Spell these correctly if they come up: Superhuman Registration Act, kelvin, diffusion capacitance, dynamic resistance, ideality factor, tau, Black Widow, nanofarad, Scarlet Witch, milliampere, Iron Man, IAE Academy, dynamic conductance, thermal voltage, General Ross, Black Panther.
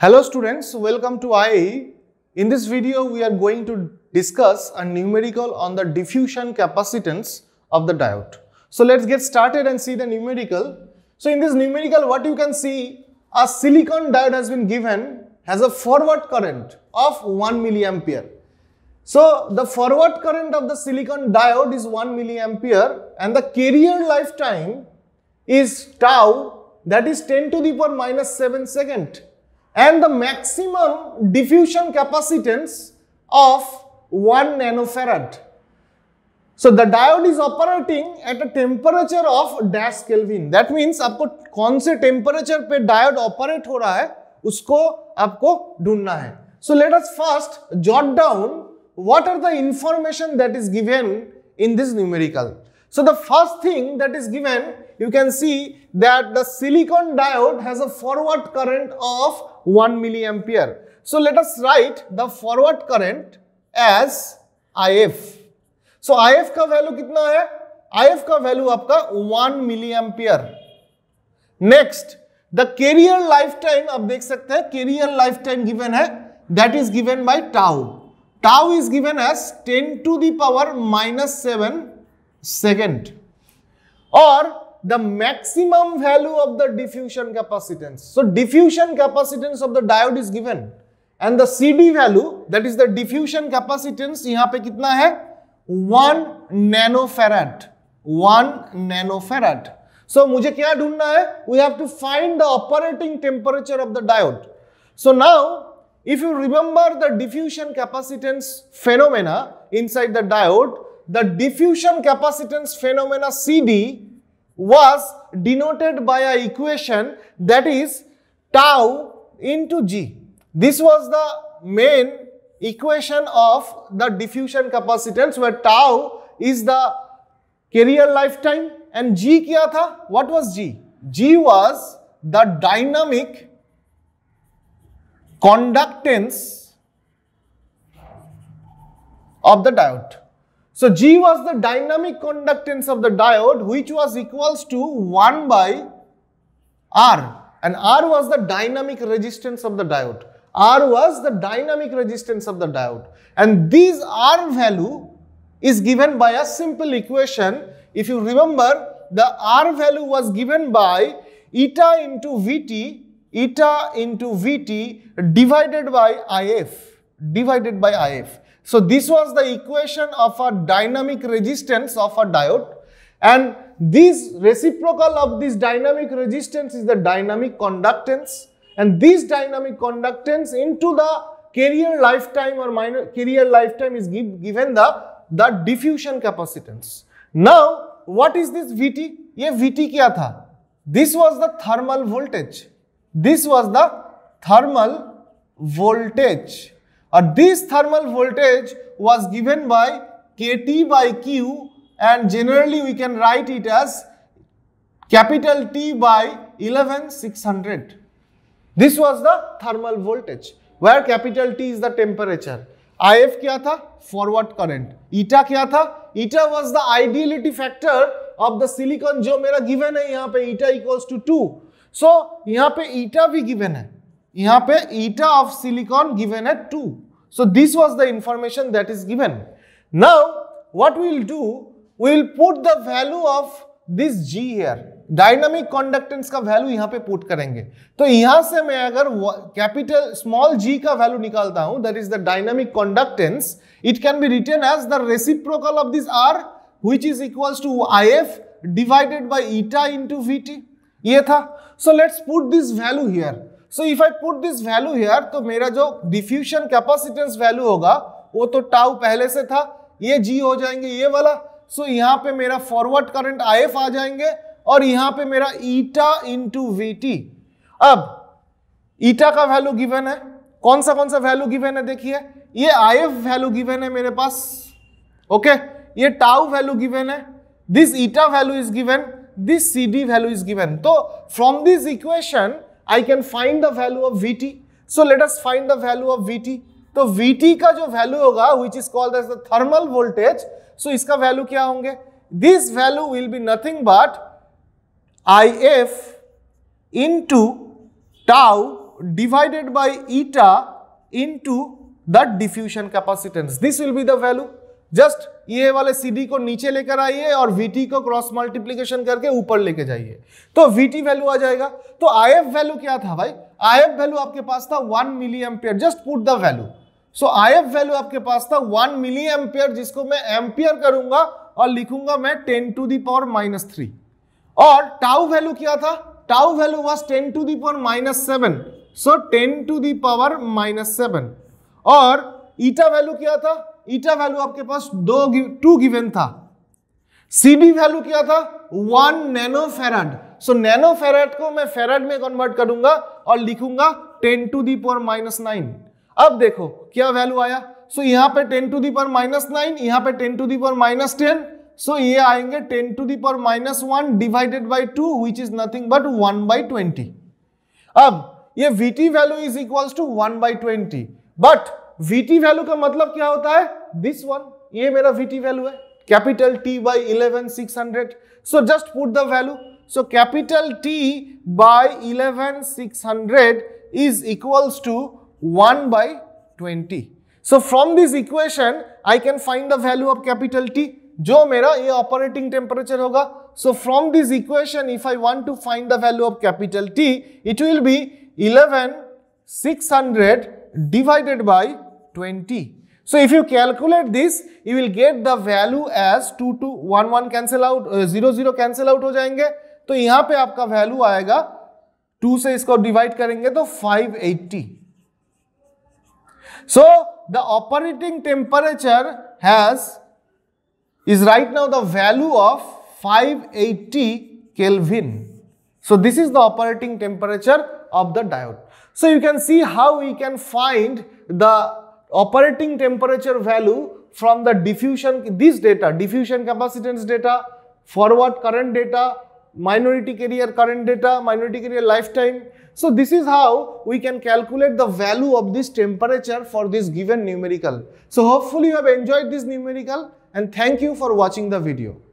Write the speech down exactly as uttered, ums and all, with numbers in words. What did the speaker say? Hello students, welcome to I A E. In this video we are going to discuss a numerical on the diffusion capacitance of the diode. So let's get started and see the numerical. So in this numerical what you can see, a silicon diode has been given, has a forward current of one milliampere. So the forward current of the silicon diode is one milliampere and the carrier lifetime is tau, that is ten to the power minus seven second. And the maximum diffusion capacitance of one nanofarad. So the diode is operating at a temperature of dash Kelvin. That means आपको कौन से temperature पे diode operate हो रहा है उसको आपको ढूंढना है. So let us first jot down what are the information that is given in this numerical. So the first thing that is given, you can see that the silicon diode has a forward current of one milliampere. So let us write the forward current as I F. So I F का value कितना है? I F का value आपका one milliampere. Next, the carrier lifetime आप देख सकते हैं, carrier lifetime given है, that is given by tau. Tau is given as ten to the power minus seven second. Or the maximum value of the diffusion capacitance. So diffusion capacitance of the diode is given and the C D value, that is the diffusion capacitance, यहाँ पे कितना है? one nanofarad. one nanofarad. So मुझे क्या ढूंढना है? We have to find the operating temperature of the diode. So now if you remember the diffusion capacitance phenomena inside the diode, the diffusion capacitance phenomena C D was denoted by an equation, that is tau into G. This was the main equation of the diffusion capacitance, where tau is the carrier lifetime and G kya tha? What was G? G was the dynamic conductance of the diode. So G was the dynamic conductance of the diode, which was equals to one by R, and R was the dynamic resistance of the diode. R was the dynamic resistance of the diode, and this R value is given by a simple equation. If you remember, the R value was given by eta into Vt, eta into Vt divided by IF, divided by IF. So this was the equation of a dynamic resistance of a diode, and this reciprocal of this dynamic resistance is the dynamic conductance, and this dynamic conductance into the carrier lifetime or minor carrier lifetime is give, given the, the diffusion capacitance. Now what is this Vt? Ye Vt kya tha? This was the thermal voltage. This was the thermal voltage. And uh, this thermal voltage was given by Kt by Q, and generally we can write it as capital T by eleven six hundred. This was the thermal voltage, where capital T is the temperature. I F kya tha? Forward current. Eta kya tha? Eta was the ideality factor of the silicon, jo mera given hai yahan pe eta equals to two. So yahan pe eta bhi given hai. यहाँ पे eta of silicon given at two. So this was the information that is given. Now what we will do, we will put the value of this G here. Dynamic conductance का value यहाँ पे put करेंगे. तो यहाँ से मैं अगर capital small g का value निकालता हूँ, that is the dynamic conductance, it can be written as the reciprocal of this R, which is equals to I F divided by eta into Vt. ये था. So let's put this value here. So if I put this value here, तो मेरा जो diffusion capacitance value होगा वो तो tau पहले से था, ये G हो जाएंगे ये वाला. So यहाँ पे मेरा forward current I F आ जाएंगे और यहाँ पे मेरा eta into Vt. अब eta का value given है, कौन सा कौन सा value given है देखिए, ये I F value given है मेरे पास, okay, ये tau value given है, this eta value is given, this C D value is given. तो from this equation I can find the value of Vt. So let us find the value of Vt. तो Vt का जो value होगा, which is called as the thermal voltage, so इसका value क्या होंगे? This value will be nothing but I F into tau divided by eta into the diffusion capacitance. This will be the value. Just ये वाले C D को नीचे लेकर आइए और V T को क्रॉस मल्टीप्लिकेशन करके ऊपर लेके जाइए, तो V T वैल्यू आ जाएगा. तो I F वैल्यू क्या था भाई? I F वैल्यू आपके पास था one milli ampere. Just put the value. So I F value आपके पास था वन मिली एम्पियर, जिसको मैं एम्पियर करूंगा और लिखूंगा मैं ten to the power minus three. और टाउ वैल्यू क्या था? Tau value was ten to the power minus seven. So ten to the power minus seven. और ईटा वैल्यू क्या था? ईटा वैल्यू आपके पास दो टू गिवन था. सीडी वैल्यू क्या था? वन नैनोफेराड. सो नैनोफेराड को मैं फेराड में कन्वर्ट करूंगा और लिखूंगा ten to the power minus nine. अब देखो क्या वैल्यू आया. सो so, यहाँ पे ten to the power minus nine, यहाँ पे ten to the power minus ten. So ये आएंगे ten to the power minus one divided by two, which is nothing but one by twenty. अब ये V T value is equals to one by twenty. But V T value का मतलब क्या होता है? This one, ये मेरा V T value है, capital T by eleven six hundred. So just put the value. So capital T by eleven six hundred is equals to one by twenty. So from this equation I can find the value of capital T, जो मेरा ये operating temperature होगा. So from this equation if I want to find the value of capital T, it will be eleven six hundred divided by twenty. So if you calculate this, you will get the value as two to one one cancel out, uh, zero zero cancel out हो जाएंगे. तो यहाँ पे आपका value आएगा, to से इसको divide करेंगे तो five eighty. So the operating temperature has is right now the value of five eighty Kelvin. So this is the operating temperature of the diode. So you can see how we can find the operating temperature value from the diffusion, this data, diffusion capacitance data, forward current data, minority carrier current data, minority carrier lifetime. So this is how we can calculate the value of this temperature for this given numerical. So hopefully you have enjoyed this numerical, and thank you for watching the video.